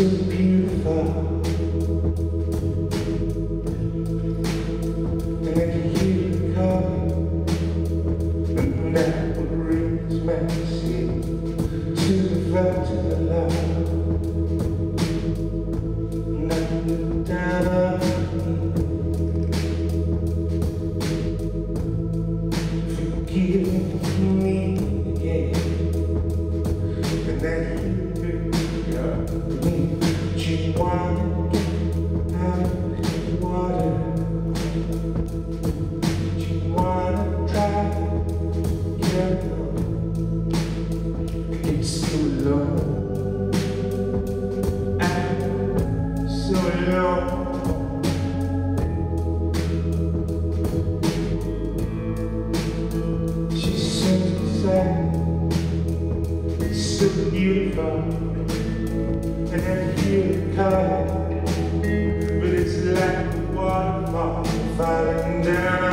so beautiful. And you come, and that brings my sea to the fountain of love. Now look down on me, forgive me again, and that you bring up me, but you want to get out of the water. It's so long, I'm so long. She's so sad, so beautiful, and I feel it coming, but it's like a waterfall falling down.